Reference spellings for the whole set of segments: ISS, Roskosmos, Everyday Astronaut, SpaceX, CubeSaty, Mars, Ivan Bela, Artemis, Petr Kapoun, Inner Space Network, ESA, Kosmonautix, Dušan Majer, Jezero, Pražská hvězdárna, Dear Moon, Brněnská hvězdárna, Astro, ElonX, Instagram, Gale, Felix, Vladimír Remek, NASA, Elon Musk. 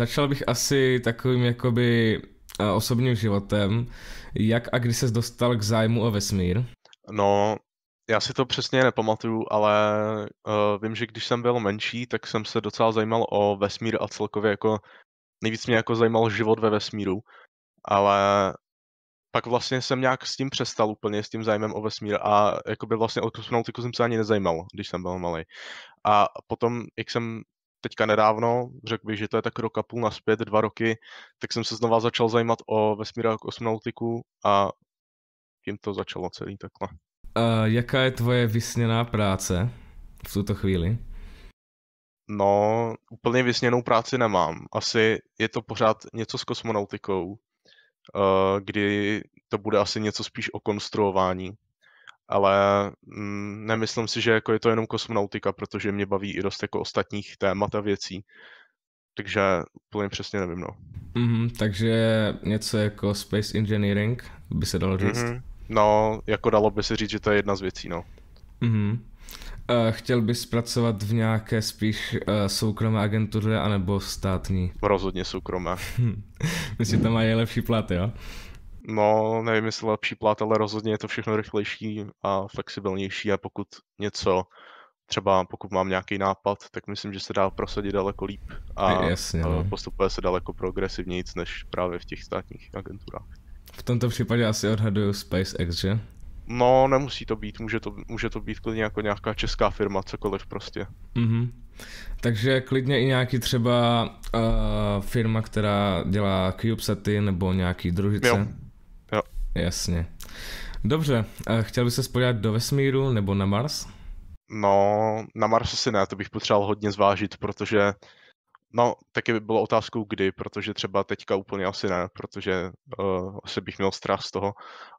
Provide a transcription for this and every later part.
Začal bych asi takovým jakoby osobním životem. Jak a kdy ses dostal k zájmu o vesmír? No, já si to přesně nepamatuju, ale vím, že když jsem byl menší, tak jsem se docela zajímal o vesmír a celkově jako nejvíc mě jako zajímal život ve vesmíru, ale pak vlastně jsem nějak s tím přestal úplně, s tím zájmem o vesmír a jakoby vlastně o kosmonautiku jsem se ani nezajímal, když jsem byl malý. A potom, jak jsem teďka nedávno, řekl bych, že to je tak rok a půl nazpět, 2 roky, tak jsem se znova začal zajímat o vesmír a kosmonautiku a tím to začalo celý takhle. Jaká je tvoje vysněná práce v tuto chvíli? No, úplně vysněnou práci nemám. Asi je to pořád něco s kosmonautikou, kdy to bude asi něco spíš o konstruování, ale nemyslím si, že jako je to jenom kosmonautika, protože mě baví i dost jako ostatních témat a věcí, takže úplně přesně nevím. No. Takže něco jako space engineering by se dalo říct? No, jako dalo by se říct, že to je jedna z věcí, no. Chtěl bys pracovat v nějaké spíš soukromé agentuře anebo státní? Rozhodně soukromé. Myslím, tam mají lepší plat, jo? No, nevím, jestli lepší plat, ale rozhodně je to všechno rychlejší a flexibilnější a pokud něco, třeba pokud mám nějaký nápad, tak myslím, že se dá prosadit daleko líp a jasně, no. Postupuje se daleko progresivnějc než právě v těch státních agenturách. V tomto případě asi odhaduju SpaceX, že? No, nemusí to být, může to být klidně jako nějaká česká firma, cokoliv prostě. Takže klidně i nějaký třeba firma, která dělá CubeSaty nebo nějaký družice. Jo. Jasně. Dobře, chtěl bys se podívat do vesmíru nebo na Mars? No, na Mars asi ne, to bych potřeboval hodně zvážit, protože no, taky by bylo otázkou kdy, protože třeba teďka úplně asi ne, protože asi bych měl strach z toho,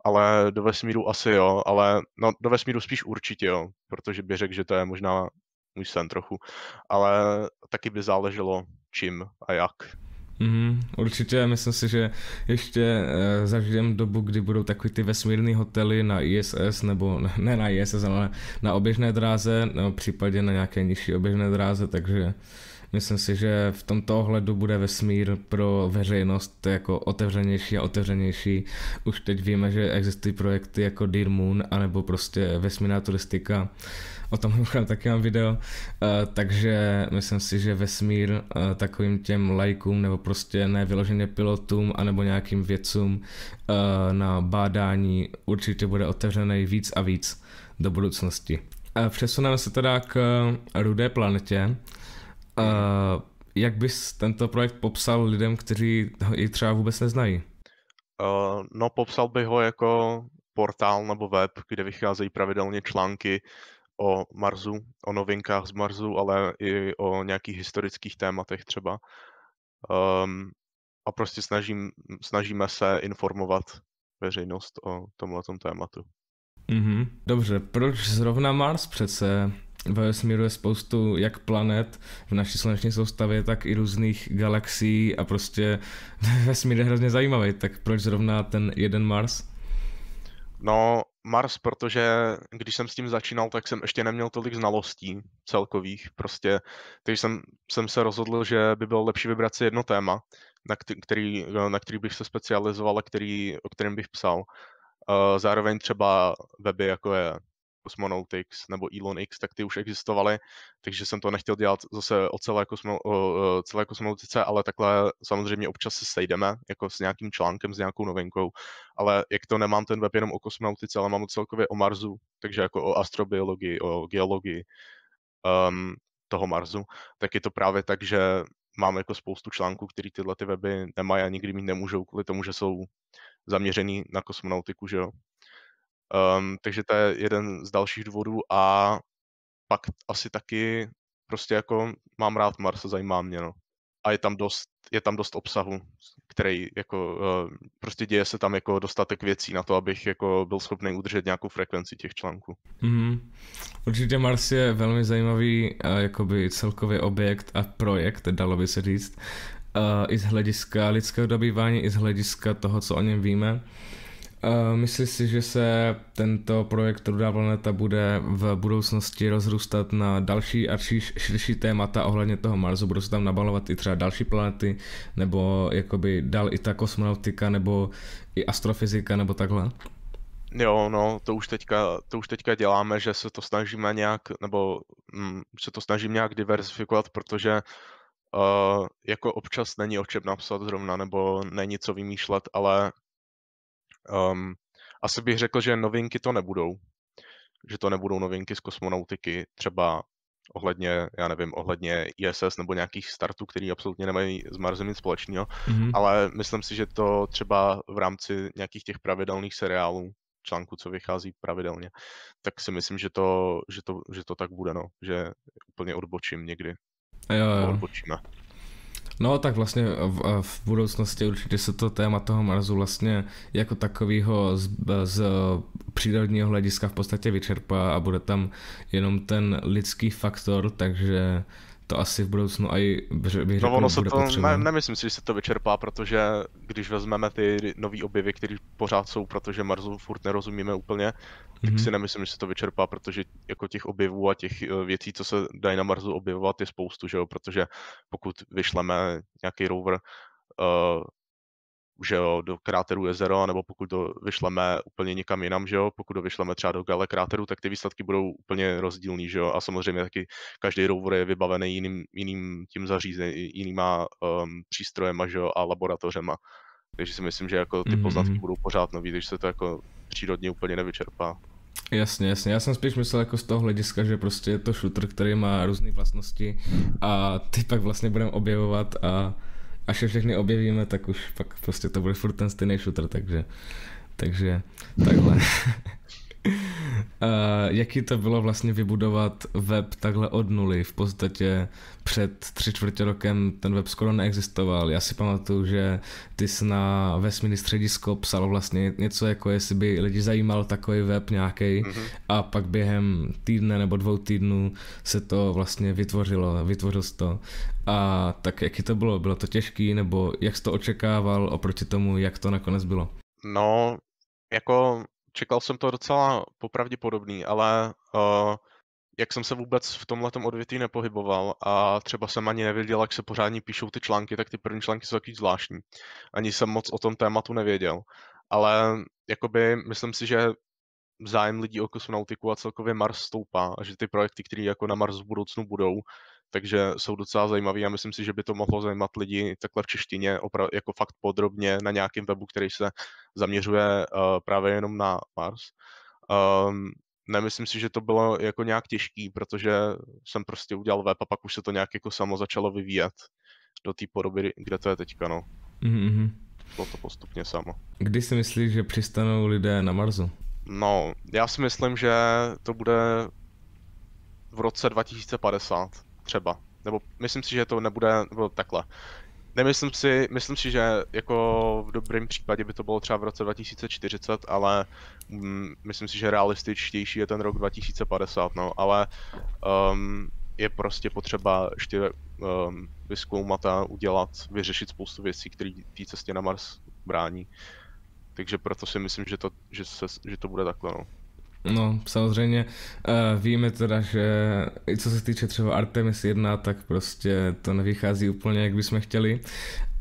ale do vesmíru asi jo, ale no, do vesmíru spíš určitě jo, protože bych řekl, že to je možná můj sen trochu, ale taky by záleželo čím a jak. Určitě, myslím si, že ještě zažijeme dobu, kdy budou takový ty vesmírné hotely na ISS, nebo ne na ISS, ale na oběžné dráze, nebo případně na nějaké nižší oběžné dráze, takže myslím si, že v tomto ohledu bude vesmír pro veřejnost jako otevřenější a otevřenější. Už teď víme, že existují projekty jako Dear Moon, anebo prostě vesmírná turistika. O tom taky mám video. Takže myslím si, že vesmír takovým těm lajkům, nebo prostě nevyloženě pilotům, anebo nějakým vědcům na bádání určitě bude otevřený víc a víc do budoucnosti. Přesuneme se teda k rudé planetě. Jak bys tento projekt popsal lidem, kteří ho i třeba vůbec neznají? No, popsal bych ho jako portál nebo web, kde vycházejí pravidelně články o Marsu, o novinkách z Marsu, ale i o nějakých historických tématech třeba. A prostě snažíme se informovat veřejnost o tomhletom tématu. Dobře, proč zrovna Mars přece? Ve vesmíru je spoustu jak planet v naší sluneční soustavě, tak i různých galaxií a prostě vesmír je hrozně zajímavý, tak proč zrovna ten jeden Mars? No, Mars, protože když jsem s tím začínal, tak jsem ještě neměl tolik znalostí celkových, prostě, takže jsem se rozhodl, že by bylo lepší vybrat si jedno téma, na který bych se specializoval a o kterém bych psal. Zároveň třeba weby, jako je Kosmonautix nebo ElonX, tak ty už existovaly, takže jsem to nechtěl dělat zase o celé kosmonautice, ale takhle samozřejmě občas se sejdeme jako s nějakým článkem, s nějakou novinkou, ale jak to nemám ten web jenom o kosmonautice, ale mám celkově o Marsu, takže jako o astrobiologii, o geologii toho Marsu, tak je to právě tak, že máme jako spoustu článků, který tyhle ty weby nemají a nikdy mít nemůžou, kvůli tomu, že jsou zaměřený na kosmonautiku, že jo. Takže to je jeden z dalších důvodů a pak asi taky prostě jako mám rád Mars, zajímá mě, no. A je tam dost obsahu, který jako prostě děje se tam jako dostatek věcí na to, abych jako byl schopný udržet nějakou frekvenci těch článků. Určitě Mars je velmi zajímavý jakoby celkový objekt a projekt, dalo by se říct, i z hlediska lidského dobývání, i z hlediska toho, co o něm víme. Myslíš si, že se tento projekt Rudá planeta bude v budoucnosti rozrůstat na další a širší témata ohledně toho Marsu? Budou se tam nabalovat i třeba další planety, nebo jakoby dál i ta kosmonautika, nebo i astrofyzika, nebo takhle? Jo, no, to už teďka děláme, že se to snažíme nějak, nebo se to snažím nějak diversifikovat, protože jako občas není o čem napsat zrovna, nebo není co vymýšlet, ale asi bych řekl, že novinky to nebudou. Že to nebudou novinky z kosmonautiky, třeba ohledně, já nevím, ohledně ISS nebo nějakých startů, který absolutně nemají s Marsem nic společného, ale myslím si, že to třeba v rámci nějakých těch pravidelných seriálů, článku, co vychází pravidelně, tak si myslím, že to tak bude, no. Že úplně odbočím někdy. Jo. Odbočíme. No tak vlastně v budoucnosti určitě se to téma toho Marsu vlastně jako takového z přírodního hlediska v podstatě vyčerpá a bude tam jenom ten lidský faktor, takže to asi v budoucnu i bych řekl, že bude potřeba. Nemyslím si, že se to vyčerpá, protože když vezmeme ty nový objevy, které pořád jsou, protože Marsu furt nerozumíme úplně, tak si nemyslím, že se to vyčerpá, protože jako těch objevů a těch věcí, co se dají na Marsu objevovat, je spoustu, že jo, protože pokud vyšleme nějaký rover, že jo, do kráteru Jezero, nebo pokud to vyšleme úplně někam jinam, že jo, pokud to vyšleme třeba do Gale kráteru, tak ty výsledky budou úplně rozdílný, že jo, a samozřejmě taky každý rover je vybavený jiným tím zařízením, jinýma přístrojema, že jo, a laboratořema. Takže si myslím, že jako ty poznatky budou pořád nový, takže se to jako přírodně úplně nevyčerpá. Jasně, já jsem spíš myslel jako z toho hlediska, že prostě je to shooter, který má různé vlastnosti a ty pak vlastně budeme objevovat a až se všechny objevíme, tak už pak prostě to bude furt ten stejný shooter, takže takhle. Jaký to bylo vlastně vybudovat web takhle od nuly? V podstatě před 3/4 rokem ten web skoro neexistoval. Já si pamatuju, že ty jsi na vesmírný středisko psal vlastně něco, jako jestli by lidi zajímal takový web nějaký, a pak během týdne nebo 2 týdnů se to vlastně vytvořilo se to. A tak jaký to bylo? Bylo to těžký, nebo jak jsi to očekával oproti tomu, jak to nakonec bylo? No, jako čekal jsem to docela popravděpodobný, ale jak jsem se vůbec v tomhletom odvětví nepohyboval a třeba jsem ani nevěděl, jak se pořádně píšou ty články, tak ty první články jsou takový zvláštní. Ani jsem moc o tom tématu nevěděl. Ale jakoby myslím si, že zájem lidí o kosmonautiku a celkově Mars stoupá a že ty projekty, které jako na Mars v budoucnu budou, takže jsou docela zajímavý a myslím si, že by to mohlo zajímat lidi takhle v češtině, jako fakt podrobně na nějakém webu, který se zaměřuje právě jenom na Mars. Nemyslím si, že to bylo jako nějak těžký, protože jsem prostě udělal web a pak už se to nějak jako samo začalo vyvíjet do té podoby, kde to je teďka, no. Bylo to postupně samo. Kdy si myslíš, že přistanou lidé na Marsu? No, já si myslím, že to bude v roce 2050. Třeba. Nebo myslím si, že to nebude takhle. Myslím si, že jako v dobrém případě by to bylo třeba v roce 2040, ale myslím si, že realističtější je ten rok 2050, no, ale je prostě potřeba ještě vyzkoumat a vyřešit spoustu věcí, které té cestě na Mars brání. Takže proto si myslím, že to bude takhle, no. No, samozřejmě víme teda, že i co se týče třeba Artemis 1, tak prostě to nevychází úplně, jak bychom chtěli.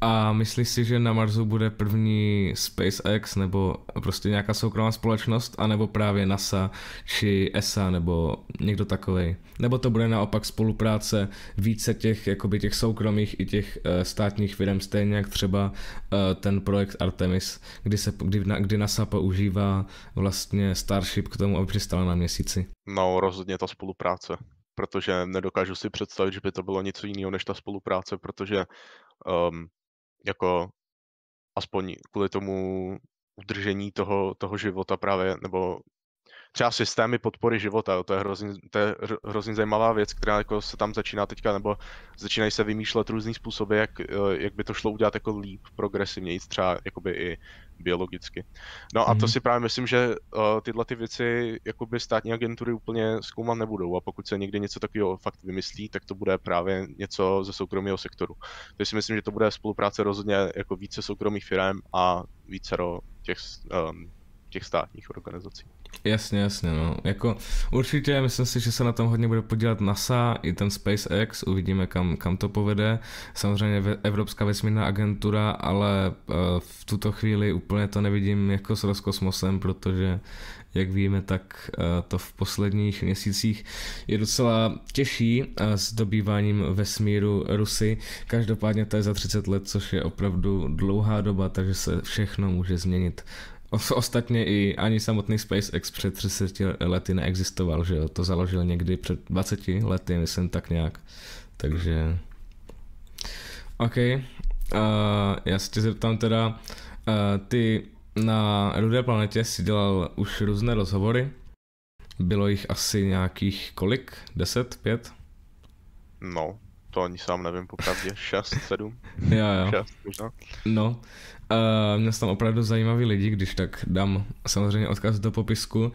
A myslíš si, že na Marsu bude první SpaceX nebo prostě nějaká soukromá společnost, anebo právě NASA či ESA nebo někdo takovej? Nebo to bude naopak spolupráce více těch soukromých i těch státních firm, stejně jak třeba ten projekt Artemis, kdy NASA používá vlastně Starship k tomu, aby přistala na Měsíci? No, rozhodně ta spolupráce, protože nedokážu si představit, že by to bylo něco jiného než ta spolupráce, protože jako aspoň kvůli tomu udržení toho života právě, nebo třeba systémy podpory života, to je hrozně zajímavá věc, která jako se tam začíná teďka, nebo začínají se vymýšlet různý způsoby, jak by to šlo udělat jako líp, progresivněji, třeba jakoby i biologicky. No a to si právě myslím, že tyhle ty věci jakoby státní agentury úplně zkoumat nebudou a pokud se někdy něco takového fakt vymyslí, tak to bude právě něco ze soukromého sektoru. Takže si myslím, že to bude spolupráce rozhodně jako více soukromých firm a vícero těch těch státních organizací. Jasně, jasně, no. Jako určitě myslím si, že se na tom hodně bude podílet NASA i ten SpaceX, uvidíme kam to povede. Samozřejmě Evropská vesmírná agentura, ale v tuto chvíli úplně to nevidím jako s Roskosmosem, protože jak víme, tak to v posledních měsících je docela těžší s dobýváním vesmíru Rusy. Každopádně to je za 30 let, což je opravdu dlouhá doba, takže se všechno může změnit. Ostatně i ani samotný SpaceX před 30 lety neexistoval, že jo? To založil někdy před 20 lety, myslím tak nějak. Takže... OK. Já se tě zeptám teda, ty na Rudé planetě si dělal už různé rozhovory. Bylo jich asi nějakých kolik? 10? 5? No, to ani sám nevím popravdě. 6, 7? Jo. 6 možná. No. Měl jsem tam opravdu zajímavý lidi, když tak dám samozřejmě odkaz do popisku.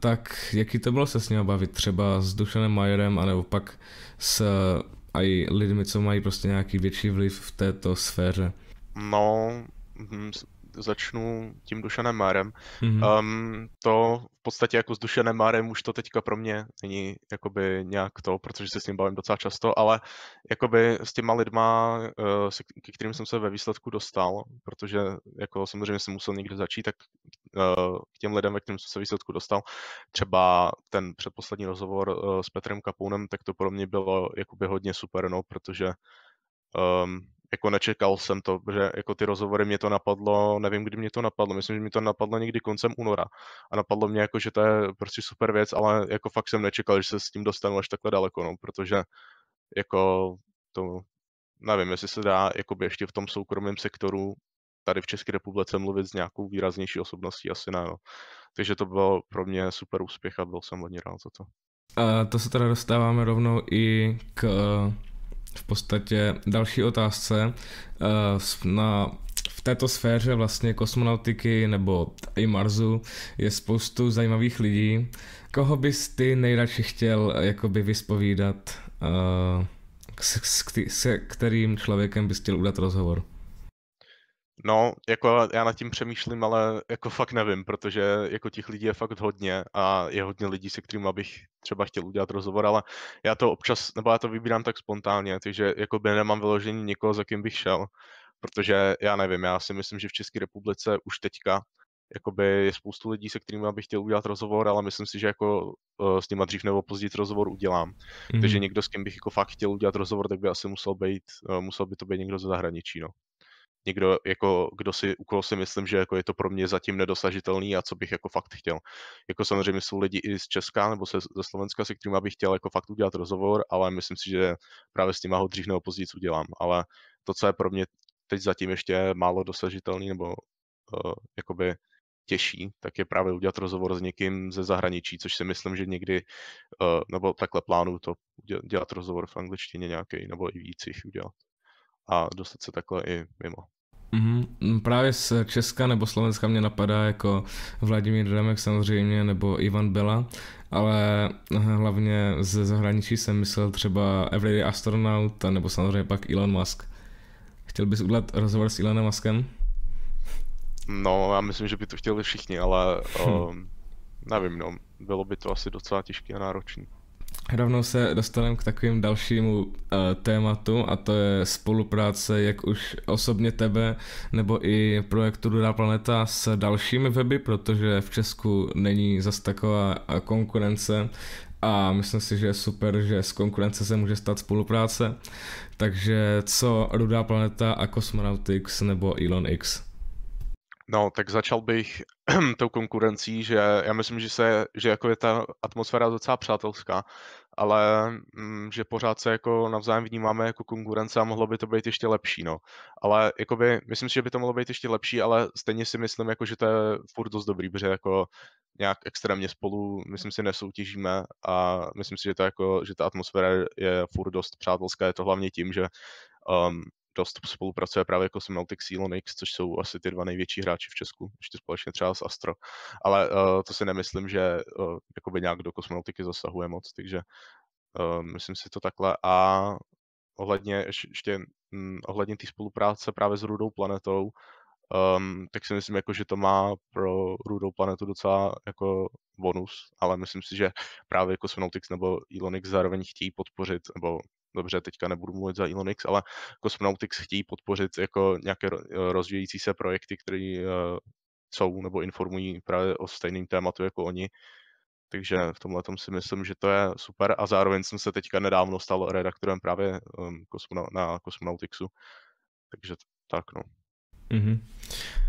Tak jaký to bylo se s ním bavit? Třeba s Dušanem Majerem, anebo pak s aj lidmi, co mají prostě nějaký větší vliv v této sféře? No, začnu tím Dušanem Majerem. Mm-hmm. To v podstatě jako s Dušanem Majerem už to teďka pro mě není jakoby nějak to, protože se s ním bavím docela často, ale jakoby s těma lidma, ke kterým jsem se ve výsledku dostal, protože jako samozřejmě jsem musel někde začít, tak k těm lidem, ve kterým jsem se výsledku dostal, třeba ten předposlední rozhovor s Petrem Kapounem, tak to pro mě bylo jakoby hodně super, no, protože jako nečekal jsem to, že jako ty rozhovory mě to napadlo, nevím, kdy mě to napadlo, myslím, že mě to napadlo někdy koncem února a napadlo mě jako, že to je prostě super věc, ale jako fakt jsem nečekal, že se s tím dostanu až takhle daleko, no, protože jako to, nevím, jestli se dá jakoby ještě v tom soukromém sektoru tady v České republice mluvit s nějakou výraznější osobností, asi ne, no. Takže to bylo pro mě super úspěch a byl jsem hodně rád za to. A to se teda dostáváme rovnou i k... v podstatě další otázce v této sféře vlastně kosmonautiky nebo i Marsu je spoustu zajímavých lidí. Koho bys ty nejradši chtěl jakoby vyspovídat, se kterým člověkem bys chtěl udělat rozhovor? No, jako já nad tím přemýšlím, ale jako fakt nevím, protože jako těch lidí je fakt hodně a je hodně lidí, se kterým bych třeba chtěl udělat rozhovor, ale já to občas, nebo já to vybírám tak spontánně, takže jako by nemám vyložení nikoho, za kým bych šel, protože já nevím, já si myslím, že v České republice už teďka jakoby je spoustu lidí, se kterými bych chtěl udělat rozhovor, ale myslím si, že jako s nima dřív nebo později rozhovor udělám. Mm-hmm. Takže někdo, s kým bych jako fakt chtěl udělat rozhovor, tak by asi musel by to být někdo ze zahraničí, no. Někdo, jako, u koho si myslím, že jako je to pro mě zatím nedosažitelný a co bych jako fakt chtěl. Jako samozřejmě jsou lidi i z Česka nebo ze Slovenska, se kterým bych chtěl jako fakt udělat rozhovor, ale myslím si, že právě s tím ho dřív nebo později udělám. Ale to, co je pro mě teď zatím ještě málo dosažitelný nebo jakoby těžší, tak je právě udělat rozhovor s někým ze zahraničí, což si myslím, že někdy, nebo takhle plánuju to, dělat rozhovor v angličtině nějaký nebo i víc jich udělat. A dostat se takhle i mimo. Mm-hmm. Právě z Česka nebo Slovenska mě napadá jako Vladimír Remek samozřejmě nebo Ivan Bela, ale hlavně ze zahraničí jsem myslel třeba Everyday Astronaut nebo samozřejmě pak Elon Musk. Chtěl bys udělat rozhovor s Elonem Muskem? No, já myslím, že by to chtěli všichni, ale nevím, no, bylo by to asi docela těžké a náročné. Rovnou se dostaneme k takovým dalšímu tématu a to je spolupráce jak už osobně tebe nebo i projektu Rudá planeta s dalšími weby, protože v Česku není zas taková konkurence a myslím si, že je super, že z konkurence se může stát spolupráce. Takže co Rudá planeta a Kosmonautix nebo ElonX? No, tak začal bych tou konkurencí, že já myslím, že jako je ta atmosféra docela přátelská, ale že pořád se jako navzájem vnímáme jako konkurence a mohlo by to být ještě lepší, no. Ale jakoby, myslím si, že by to mohlo být ještě lepší, ale stejně si myslím, jako, že to je furt dost dobrý, protože jako nějak extrémně spolu, myslím si, nesoutěžíme a myslím si, že, to jako, že ta atmosféra je furt dost přátelská, je to hlavně tím, že dost spolupracuje právě jako Kosmonautix, ElonX, což jsou asi ty dva největší hráči v Česku, ještě společně třeba s Astro, ale to si nemyslím, že jakoby nějak do kosmonautiky zasahuje moc, takže myslím si to takhle a ohledně té spolupráce právě s Rudou planetou, tak si myslím, jako, že to má pro rudou planetu docela jako bonus, ale myslím si, že právě Kosmonautix nebo ElonX zároveň chtějí podpořit, nebo dobře, teďka nebudu mluvit za ElonX, ale Kosmonautix chtějí podpořit jako nějaké rozvíjející se projekty, které jsou nebo informují právě o stejném tématu jako oni. Takže v tomhle tom si myslím, že to je super a zároveň jsem se teďka nedávno stal redaktorem právě na Kosmonautixu. Takže tak no. Mm-hmm.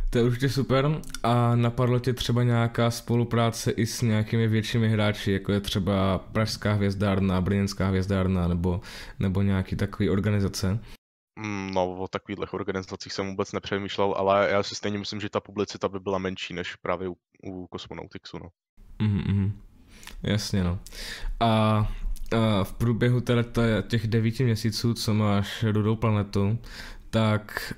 To je určitě super. A napadlo tě třeba nějaká spolupráce i s nějakými většími hráči, jako je třeba Pražská hvězdárna, Brněnská hvězdárna nebo nějaký takový organizace? No, o takových organizacích jsem vůbec nepřemýšlel, ale já si stejně myslím, že ta publicita by byla menší než právě u Kosmonautixu. No. Mm-hmm. Jasně, no. A v průběhu teda těch 9 měsíců, co máš rudou planetu, tak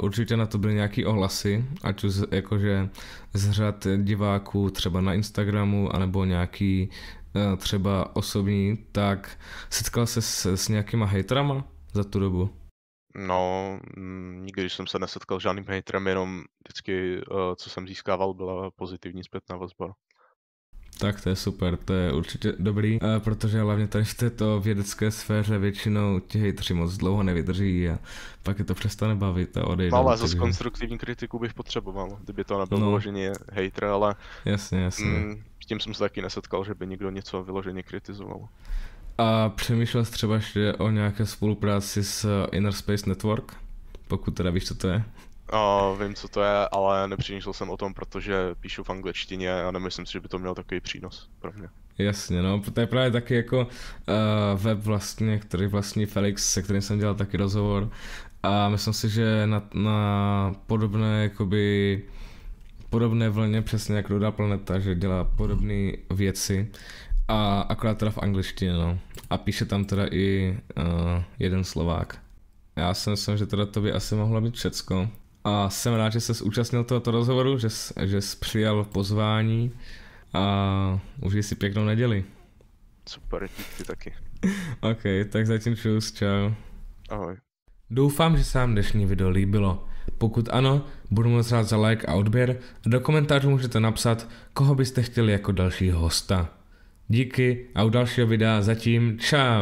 určitě na to byly nějaký ohlasy, ať už jakože z řad diváků třeba na Instagramu, anebo nějaký třeba osobní, tak setkal se s nějakýma hejtrama za tu dobu? No, nikdy jsem se nesetkal s žádným hejtrem, jenom vždycky, co jsem získával, byla pozitivní zpětná vazba. Tak to je super, to je určitě dobrý, protože hlavně tady v této vědecké sféře většinou ti hejtři moc dlouho nevydrží a pak je to přestane bavit a odejde. No, ale zase konstruktivní kritiku bych potřeboval, kdyby to nebyl vyloženě hejtr, ale jasně. S tím jsem se taky nesetkal, že by někdo něco vyloženě kritizoval. A přemýšlel jsi třeba ještě o nějaké spolupráci s Inner Space Network, pokud teda víš, co to je? Vím, co to je, ale nepřemýšlel jsem o tom, protože píšu v angličtině a nemyslím si, že by to mělo takový přínos pro mě. Jasně, no, to je právě taky jako web vlastně, který vlastní Felix, se kterým jsem dělal taky rozhovor a myslím si, že na podobné vlně, přesně jak Rudá planeta, že dělá podobné věci a akorát teda v angličtině, no. A píše tam teda i jeden Slovák. Já si myslím, že teda to by asi mohlo být všecko. A jsem rád, že se zúčastnil tohoto rozhovoru, že jsi přijal pozvání a užij si pěknou neděli. Super, ty taky. Ok, tak zatím čus, čau. Ahoj. Doufám, že se vám dnešní video líbilo. Pokud ano, budu moc rád za like a odběr a do komentářů můžete napsat, koho byste chtěli jako dalšího hosta. Díky a u dalšího videa zatím čau.